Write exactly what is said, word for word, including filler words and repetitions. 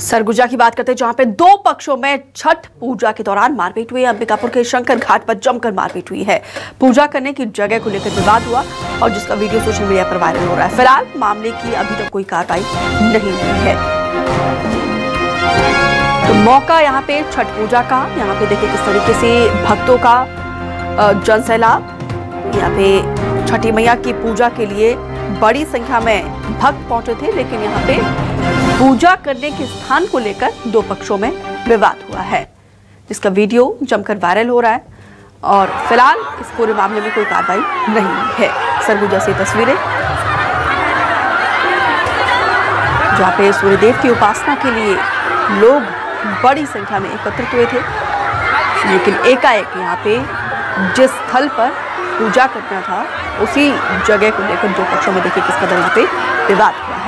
सरगुजा की बात करते हैं, जहां पे दो पक्षों में छठ पूजा के दौरान मारपीट हुई है। अंबिकापुर के शंकर घाट पर जमकर मारपीट हुई है। पूजा करने की जगह को लेकर विवाद हुआ और जिसका वीडियो सोशल मीडिया पर वायरल हो रहा है। फिलहाल मामले की अभी तक तो कोई कार्रवाई नहीं हुई है। तो मौका यहाँ पे छठ पूजा का, यहाँ पे देखिए किस तरीके से भक्तों का जन सैलाब, यहाँ पे छठी मैया की पूजा के लिए बड़ी संख्या में भक्त पहुंचे थे। लेकिन यहाँ पे पूजा करने के स्थान को लेकर दो पक्षों में विवाद हुआ है, जिसका वीडियो जमकर वायरल हो रहा है और फिलहाल इस पूरे मामले में कोई कार्रवाई नहीं है। सरगुजा से तस्वीरें, जहाँ पे सूर्यदेव की उपासना के लिए लोग बड़ी संख्या में एकत्रित हुए थे, लेकिन एकाएक यहाँ पे जिस स्थल पर पूजा करना था उसी जगह को लेकर दो पक्षों में देखिए किस कदर यहाँ पे विवाद हुआ।